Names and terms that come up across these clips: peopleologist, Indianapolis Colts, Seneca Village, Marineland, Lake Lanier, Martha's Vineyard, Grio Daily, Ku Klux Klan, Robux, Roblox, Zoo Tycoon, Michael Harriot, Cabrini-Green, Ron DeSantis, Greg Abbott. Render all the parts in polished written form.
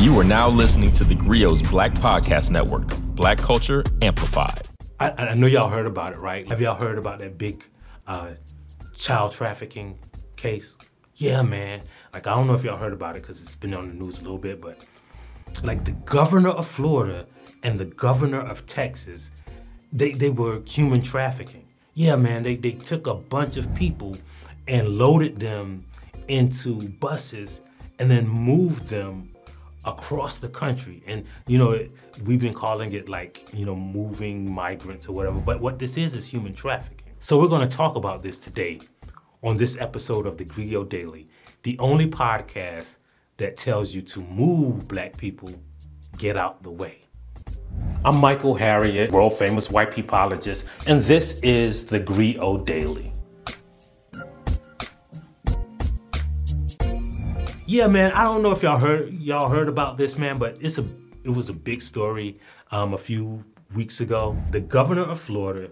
You are now listening to the Grio's Black Podcast Network, Black Culture Amplified. I know y'all heard about it, right? Have y'all heard about that big child trafficking case? Yeah, man. Like, I don't know if y'all heard about it because it's been on the news a little bit, but like the governor of Florida and the governor of Texas, they were human trafficking. Yeah, man, they took a bunch of people and loaded them into buses and then moved them across the country. And, you know, we've been calling it like, you know, moving migrants or whatever, but what this is human trafficking. So we're gonna talk about this today on this episode of the Grio Daily, the only podcast that tells you to move Black people, get out the way. I'm Michael Harriot, world famous white peopleologist, and this is the Grio Daily. Yeah, man, I don't know if y'all heard about this, man, but it was a big story a few weeks ago. The governor of Florida,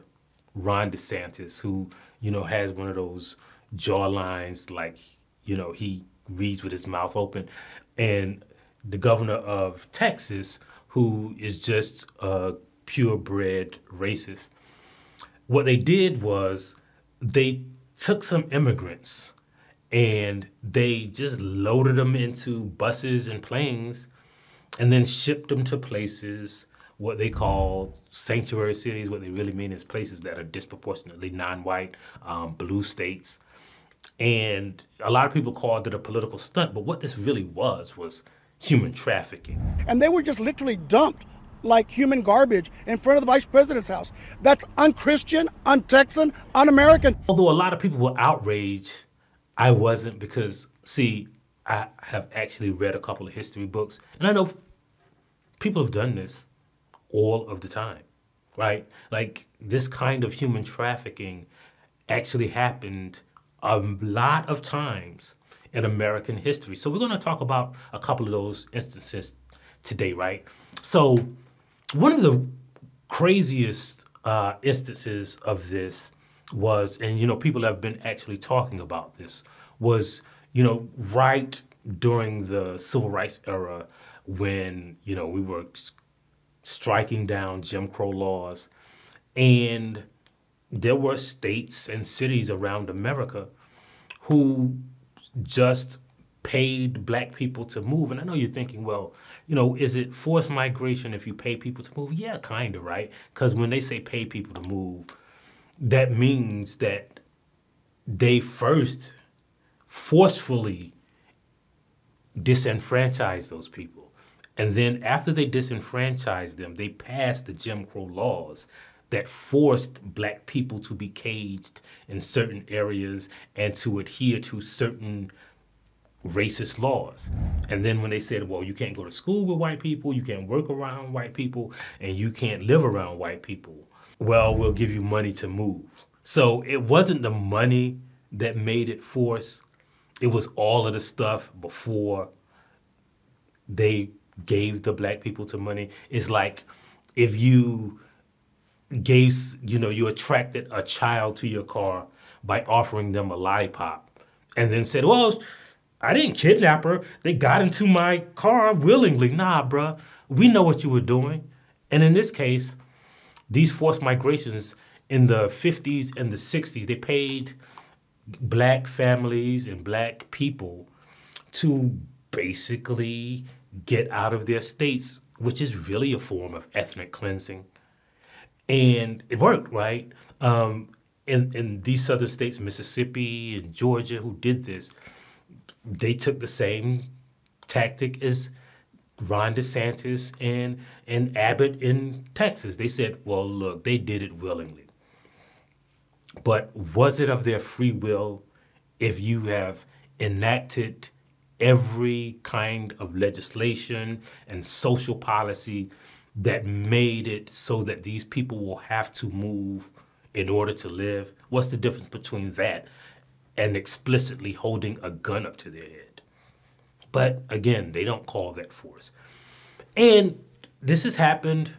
Ron DeSantis, who, you know, has one of those jaw lines, like, you know, he reads with his mouth open, and the governor of Texas, who is just a purebred racist. What they did was they took some immigrants and they just loaded them into buses and planes and then shipped them to places, what they call sanctuary cities. What they really mean is places that are disproportionately non-white, blue states. And a lot of people called it a political stunt, but what this really was human trafficking. And they were just literally dumped like human garbage in front of the vice president's house. That's un-Christian, un-Texan, un-American. Although a lot of people were outraged, I wasn't, because, see, I have actually read a couple of history books, and I know people have done this all of the time, right? Like, this kind of human trafficking actually happened a lot of times in American history. So we're gonna talk about a couple of those instances today, right? So one of the craziest instances of this was, and, you know, people have been actually talking about this, was, you know, right during the Civil Rights era when, you know, we were striking down Jim Crow laws, and there were states and cities around America who just paid Black people to move. And I know you're thinking, well, you know, is it forced migration if you pay people to move? Yeah, kind of, right? Because when they say pay people to move, that means that they first forcefully disenfranchise those people. And then after they disenfranchise them, they pass the Jim Crow laws that forced Black people to be caged in certain areas and to adhere to certain racist laws. And then when they said, well, you can't go to school with white people, you can't work around white people, and you can't live around white people, well, we'll give you money to move. So it wasn't the money that made it forced. It was all of the stuff before they gave the Black people to money. It's like if you gave, you know, you attracted a child to your car by offering them a lollipop and then said, well, I didn't kidnap her. They got into my car willingly. Nah, bruh, we know what you were doing. And in this case, these forced migrations in the 50s and the 60s, they paid Black families and Black people to basically get out of their states, which is really a form of ethnic cleansing. And it worked, right? In these southern states, Mississippi and Georgia, who did this, they took the same tactic as Ron DeSantis and Abbott in Texas. They said, well, look, they did it willingly. But was it of their free will if you have enacted every kind of legislation and social policy that made it so that these people will have to move in order to live? What's the difference between that and explicitly holding a gun up to their head? But again, they don't call that force. And this has happened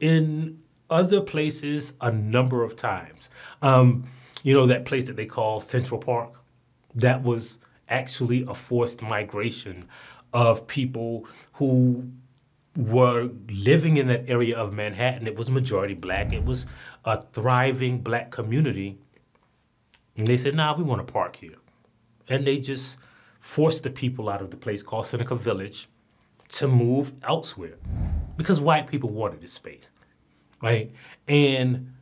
in other places a number of times. You know, that place that they call Central Park, that was actually a forced migration of people who were living in that area of Manhattan. It was majority black. It was a thriving black community. And they said, nah, we want to park here. And they just forced the people out of the place called Seneca Village to move elsewhere because white people wanted this space, right? And,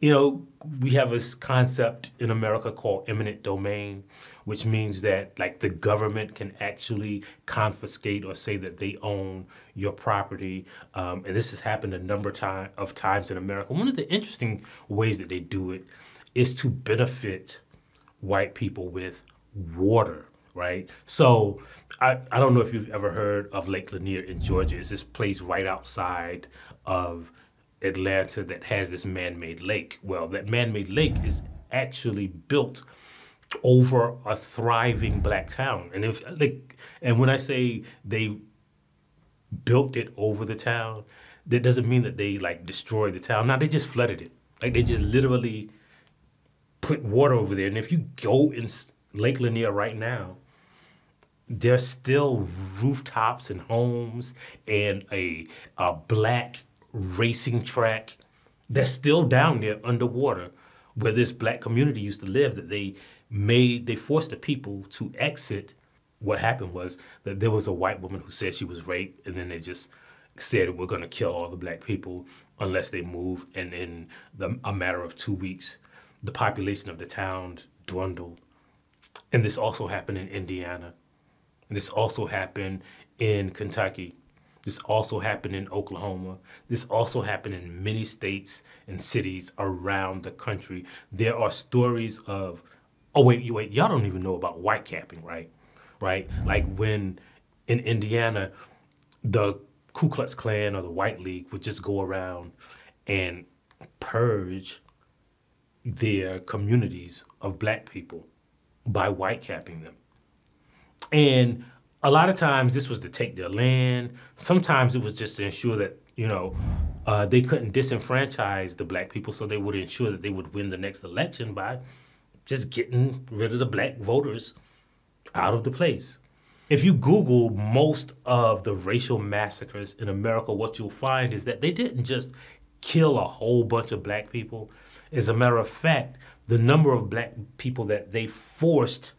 you know, we have this concept in America called eminent domain, which means that, like, the government can actually confiscate or say that they own your property. And this has happened a number of times in America. One of the interesting ways that they do it is to benefit white people with water, right? So I don't know if you've ever heard of Lake Lanier in Georgia. It's this place right outside of Atlanta that has this man-made lake. Well, that man-made lake is actually built over a thriving black town. And if, like, and when I say they built it over the town, that doesn't mean that they, like, destroyed the town. No, they just flooded it. Like, they just literally put water over there. And if you go in Lake Lanier right now, there's still rooftops and homes and a black racing track that's still down there underwater where this black community used to live, that they forced the people to exit. What happened was that there was a white woman who said she was raped, and then they just said, we're going to kill all the black people unless they move. And in a matter of 2 weeks, the population of the town dwindled. And this also happened in Indiana. And this also happened in Kentucky. This also happened in Oklahoma. This also happened in many states and cities around the country. There are stories of, oh, wait, y'all don't even know about white capping, right? Right? Like when in Indiana, the Ku Klux Klan or the White League would just go around and purge their communities of black people by white capping them. And a lot of times this was to take their land. Sometimes it was just to ensure that, you know, they couldn't disenfranchise the black people, so they would ensure that they would win the next election by just getting rid of the black voters out of the place. If you Google most of the racial massacres in America, what you'll find is that they didn't just kill a whole bunch of black people. As a matter of fact, the number of black people that they forced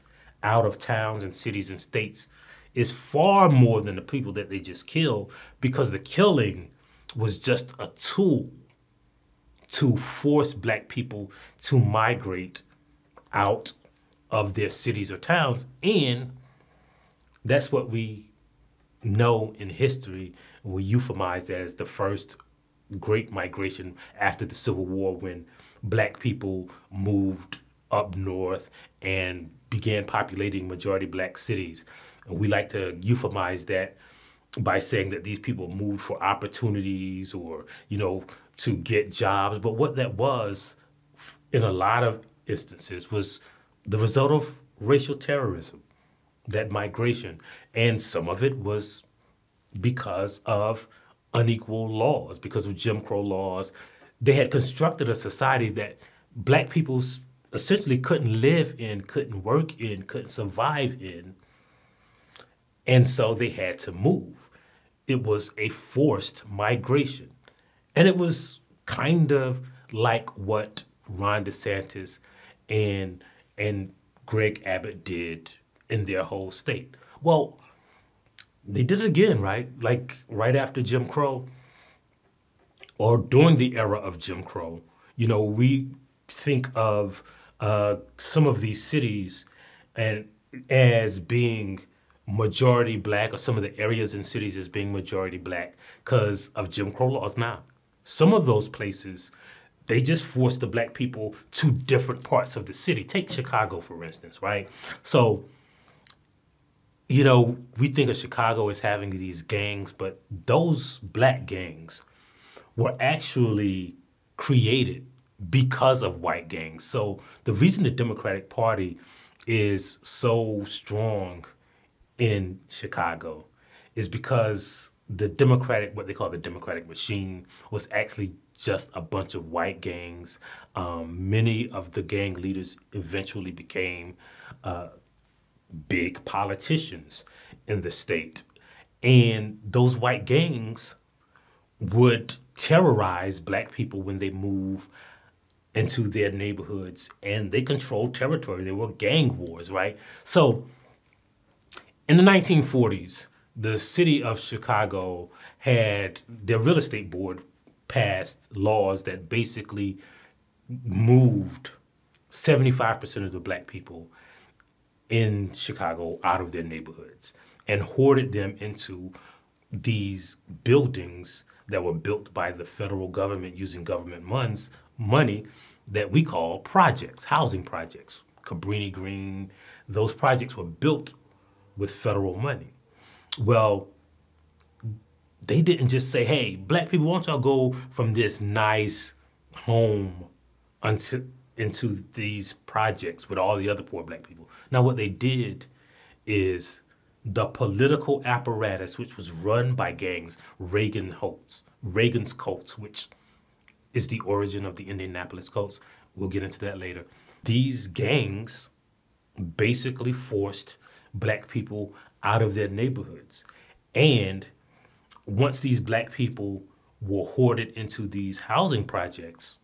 out of towns and cities and states is far more than the people that they just killed, because the killing was just a tool to force black people to migrate out of their cities or towns. And that's what we know in history, we euphemize as the first great migration after the Civil War, when black people moved up north and began populating majority black cities. And we like to euphemize that by saying that these people moved for opportunities or, you know, to get jobs. But what that was, in a lot of instances, was the result of racial terrorism, that migration. And some of it was because of unequal laws, because of Jim Crow laws. They had constructed a society that black people essentially couldn't live in, couldn't work in, couldn't survive in. And so they had to move. It was a forced migration. And it was kind of like what Ron DeSantis and Greg Abbott did in their whole state. Well, they did it again, right? Like right after Jim Crow, or during the era of Jim Crow, you know, we think of some of these cities and as being majority black, or some of the areas and cities as being majority black because of Jim Crow laws. Now, some of those places, they just forced the black people to different parts of the city. Take Chicago, for instance, right? So, you know, we think of Chicago as having these gangs, but those black gangs were actually created because of white gangs. So the reason the Democratic Party is so strong in Chicago is because the Democratic, what they call the Democratic machine, was actually just a bunch of white gangs. Many of the gang leaders eventually became big politicians in the state. And those white gangs would terrorize black people when they move into their neighborhoods, and they controlled territory. There were gang wars, right? So in the 1940s, the city of Chicago had their real estate board passed laws that basically moved 75% of the black people in Chicago out of their neighborhoods and hoarded them into these buildings that were built by the federal government using government money that we call projects, housing projects. Cabrini-Green, those projects were built with federal money. Well, they didn't just say, hey, black people, why don't y'all go from this nice home into these projects with all the other poor black people. Now, what they did is the political apparatus, which was run by gangs, Reagan's Colts, which is the origin of the Indianapolis Colts. We'll get into that later. These gangs basically forced black people out of their neighborhoods. And once these black people were hoarded into these housing projects,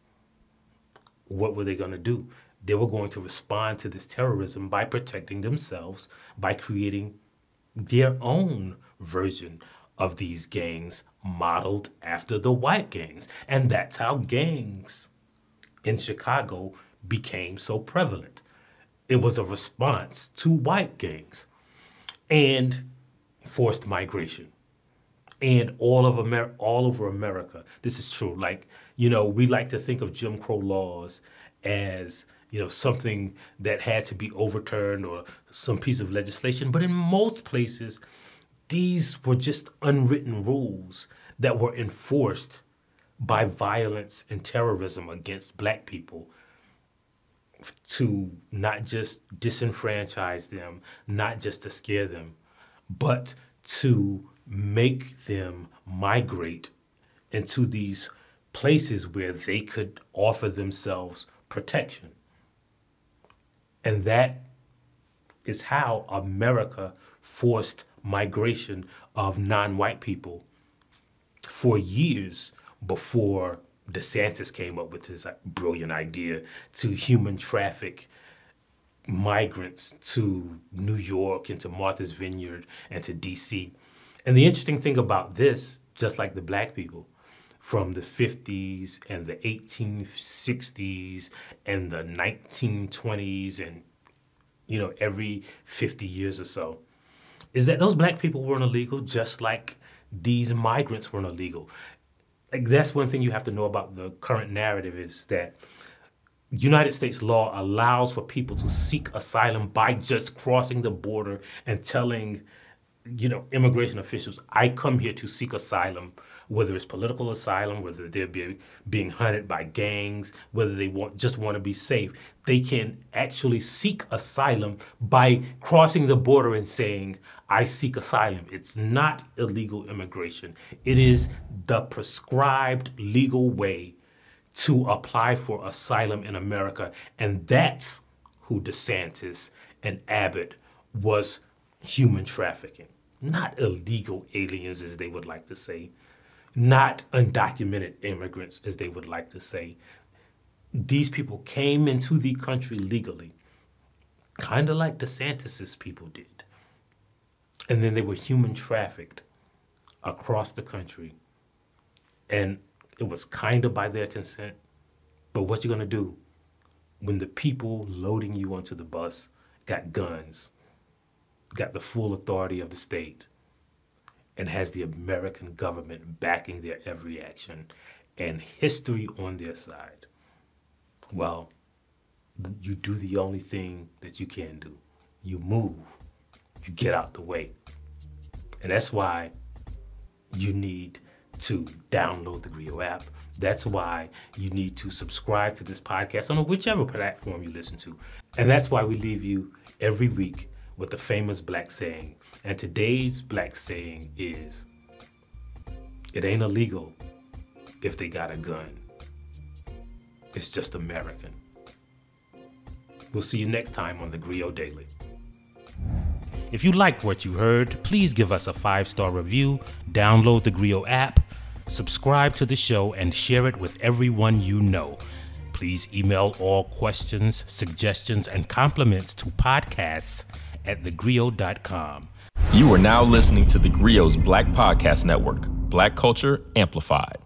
what were they going to do? They were going to respond to this terrorism by protecting themselves, by creating their own version of these gangs modeled after the white gangs. And that's how gangs in Chicago became so prevalent. It was a response to white gangs and forced migration. And all over America, this is true. Like, you know, we like to think of Jim Crow laws as, you know, something that had to be overturned or some piece of legislation. But in most places, these were just unwritten rules that were enforced by violence and terrorism against black people to not just disenfranchise them, not just to scare them, but to make them migrate into these places where they could offer themselves protection. And that is how America forced migration of non-white people for years before DeSantis came up with his brilliant idea to human traffic migrants to New York and to Martha's Vineyard and to DC. And the interesting thing about this, just like the black people from the 50s and the 1860s and the 1920s and, you know, every 50 years or so, is that those black people weren't illegal just like these migrants weren't illegal. Like, that's one thing you have to know about the current narrative is that United States law allows for people to seek asylum by just crossing the border and telling, you know, immigration officials, I come here to seek asylum, whether it's political asylum, whether they're being hunted by gangs, whether they just want to be safe. They can actually seek asylum by crossing the border and saying, I seek asylum. It's not illegal immigration. It is the prescribed legal way to apply for asylum in America. And that's who DeSantis and Abbott was: human trafficking. Not illegal aliens, as they would like to say. Not undocumented immigrants, as they would like to say. These people came into the country legally, kind of like DeSantis' people did. And then they were human trafficked across the country. And it was kind of by their consent. But what you're going to do when the people loading you onto the bus got guns, got the full authority of the state, and has the American government backing their every action and history on their side? Well, you do the only thing that you can do. You move, you get out the way. And that's why you need to download the Grio app. That's why you need to subscribe to this podcast on whichever platform you listen to. And that's why we leave you every week with the famous black saying. And today's black saying is, it ain't illegal if they got a gun. It's just American. We'll see you next time on the Grio Daily. If you liked what you heard, please give us a 5-star review, download the Grio app, subscribe to the show, and share it with everyone you know. Please email all questions, suggestions, and compliments to podcasts@thegrio.com. You are now listening to the Grio's Black Podcast Network, Black Culture Amplified.